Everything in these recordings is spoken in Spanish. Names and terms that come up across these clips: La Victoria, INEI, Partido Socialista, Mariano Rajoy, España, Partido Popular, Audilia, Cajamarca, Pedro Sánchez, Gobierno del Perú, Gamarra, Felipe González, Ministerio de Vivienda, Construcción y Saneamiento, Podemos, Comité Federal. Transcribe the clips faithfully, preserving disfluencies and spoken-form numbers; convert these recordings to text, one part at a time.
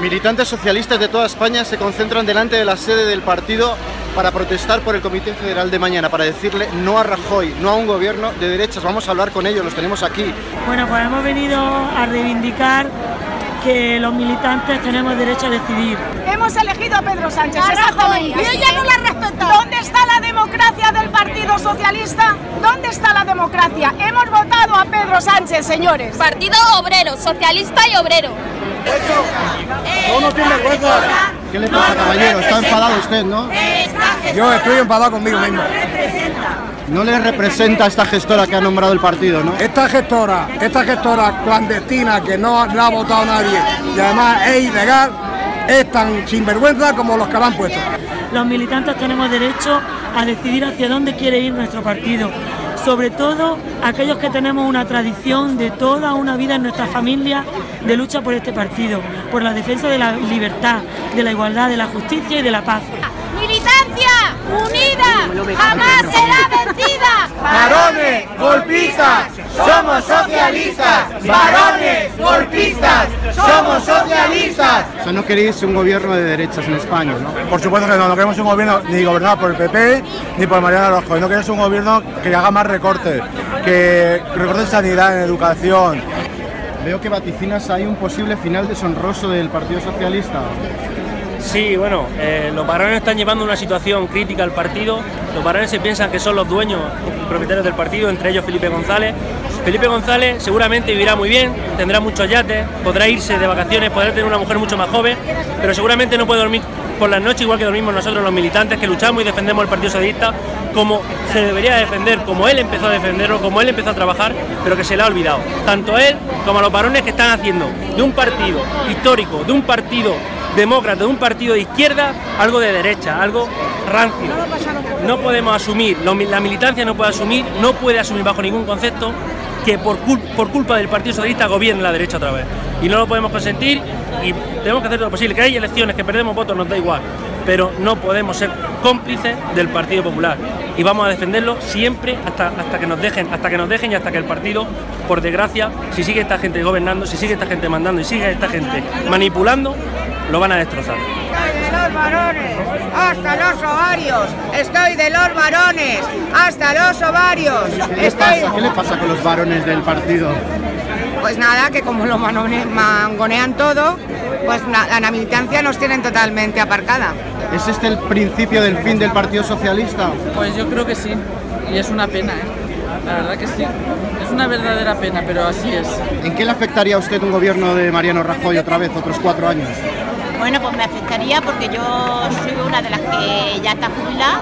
Militantes socialistas de toda España se concentran delante de la sede del partido para protestar por el Comité Federal de mañana, para decirle no a Rajoy, no a un gobierno de derechas. Vamos a hablar con ellos, los tenemos aquí. Bueno, pues hemos venido a reivindicar que los militantes tenemos derecho a decidir. Hemos elegido a Pedro Sánchez, a Rajoy, y ella no la respetó. ¿Dónde está la democracia del Partido Socialista? ¿Dónde está la democracia? Hemos votado a Pedro Sánchez, señores. Partido Obrero, Socialista y Obrero. No, no tiene cuenta. ¿Qué le pasa, caballero? Está enfadado usted, ¿no? Yo estoy enfadado conmigo mismo. No le representa a esta gestora que ha nombrado el partido, ¿no? Esta gestora, esta gestora clandestina que no la ha votado nadie y además es ilegal, es tan sinvergüenza como los que la han puesto. Los militantes tenemos derecho a decidir hacia dónde quiere ir nuestro partido. Sobre todo aquellos que tenemos una tradición de toda una vida en nuestra familia de lucha por este partido, por la defensa de la libertad, de la igualdad, de la justicia y de la paz. Militancia unida jamás será vencida. Varones golpistas, somos socialistas. Varones golpistas, somos socialistas. O sea, no queréis un gobierno de derechas en España, ¿no? Por supuesto que no, no queremos un gobierno ni gobernado por el P P ni por Mariano Rajoy. No queremos un gobierno que haga más recortes, que recortes en sanidad, en educación. Veo que vaticinas hay un posible final deshonroso del Partido Socialista. Sí, bueno, eh, los varones están llevando una situación crítica al partido. Los varones se piensan que son los dueños y propietarios del partido, entre ellos Felipe González. Felipe González seguramente vivirá muy bien, tendrá muchos yates, podrá irse de vacaciones, podrá tener una mujer mucho más joven, pero seguramente no puede dormir por las noches igual que dormimos nosotros los militantes que luchamos y defendemos el Partido Socialista como se debería defender, como él empezó a defenderlo, como él empezó a trabajar, pero que se le ha olvidado. Tanto a él como a los varones que están haciendo de un partido histórico, de un partido demócrata, de un partido de izquierda, algo de derecha, algo rancio. No podemos asumir, la militancia no puede asumir, no puede asumir bajo ningún concepto que por, cul por culpa del Partido Socialista gobierne la derecha otra vez. Y no lo podemos consentir y tenemos que hacer todo lo posible. Que hay elecciones, que perdemos votos, nos da igual, pero no podemos ser cómplices del Partido Popular. Y vamos a defenderlo siempre hasta, hasta que nos dejen, hasta que nos dejen y hasta que el partido, por desgracia, si sigue esta gente gobernando, si sigue esta gente mandando y sigue esta gente manipulando, lo van a destrozar. Estoy de los varones, hasta los ovarios. Estoy de los varones, hasta los ovarios. ¿Qué, Estoy... le pasa? ¿Qué le pasa con los varones del partido? Pues nada, que como los varones mangonean todo, pues a la militancia nos tienen totalmente aparcada. ¿Es este el principio del fin del Partido Socialista? Pues yo creo que sí, y es una pena, ¿eh? La verdad que sí. Es una verdadera pena, pero así es. ¿En qué le afectaría a usted un gobierno de Mariano Rajoy otra vez, otros cuatro años? Bueno, pues me afectaría porque yo soy una de las que ya está jubilada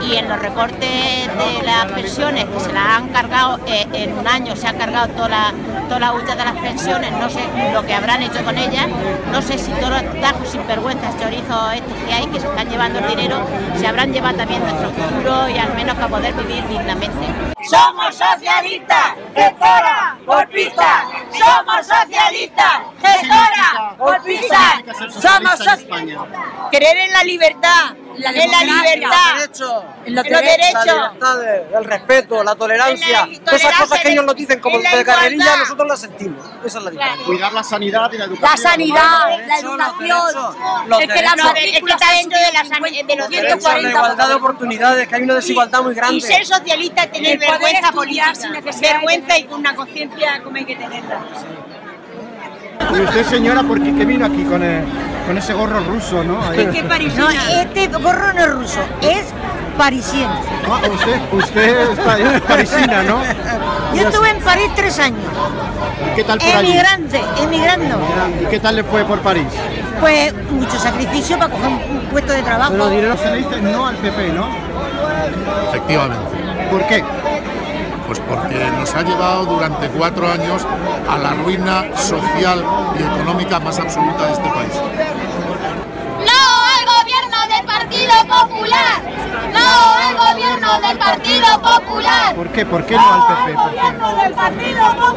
y en los recortes de las pensiones que se las han cargado eh, en un año, se han cargado toda la, toda la hucha de las pensiones, no sé lo que habrán hecho con ellas, no sé si todos los tajos sinvergüenzas, chorizos estos que hay, que se están llevando el dinero, se habrán llevado también nuestro futuro y al menos para poder vivir dignamente. Somos socialistas, gestora, golpista, somos socialistas, gestora, golpista. Somos socialistas. Creer en la libertad, la en la libertad, derecho, en los derechos, la libertad, el respeto, la tolerancia, la todas esas cosas que ellos nos dicen como de carrerilla, nosotros las sentimos. Esa es la diferencia. Cuidar la sanidad y la educación. La sanidad, los derechos, la educación, los derechos, los es que la matrícula está dentro de, la de los ciento cuarenta. La igualdad de oportunidades, que hay una desigualdad muy grande. Y ser socialista es tener vergüenza política, vergüenza y con una conciencia como hay que tenerla. Y usted, señora, ¿por qué vino aquí con, el, con ese gorro ruso, no? Ahí. ¿Qué parisino? No, este gorro no es ruso, es parisiense. Ah, usted, usted es parisina, ¿no? Yo estuve en París tres años. ¿Y qué tal por allí? Emigrante, emigrando. ¿Y qué tal le fue por París? Pues mucho sacrificio para coger un puesto de trabajo. Pero dinero se le dice no al P P, ¿no? Efectivamente. ¿Por qué? Pues porque nos ha llevado durante cuatro años a la ruina social y económica más absoluta de este país. ¡No al gobierno del Partido Popular! ¡No al gobierno del Partido Popular! ¿Por qué? ¿Por qué no al P P? ¿Por qué?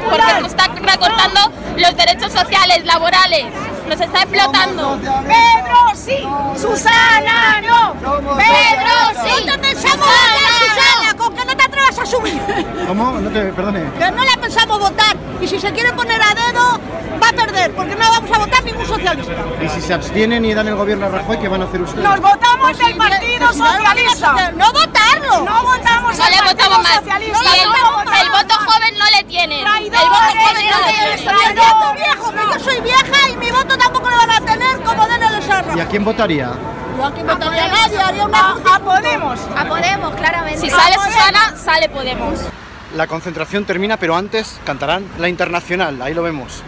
Porque nos está recortando los derechos sociales, laborales. Nos está explotando. ¡Pedro sí! ¡Susana no! ¡Pedro sí! ¡Susana! ¿Con qué no te atreves vas a subir. ¿Cómo? No te, perdone. Que no la pensamos votar. Y si se quiere poner a dedo, va a perder, porque no vamos a votar ningún socialista. Y si se abstienen y dan el gobierno a Rajoy, ¿qué van a hacer ustedes? Nos votamos pues del Partido Socialista. No votarlo. No votamos al Partido Socialista. El voto joven no le tienen. Traidores, el voto joven no le tienen. Traidor, viejo, no. Yo soy vieja y mi voto tampoco lo van a tener como den el sarro. ¿Y a quién votaría? No, aquí votaría nadie, haría una a, a Podemos. A Podemos, claramente. Si sale Susana, sale Podemos. La concentración termina, pero antes cantarán la Internacional, ahí lo vemos.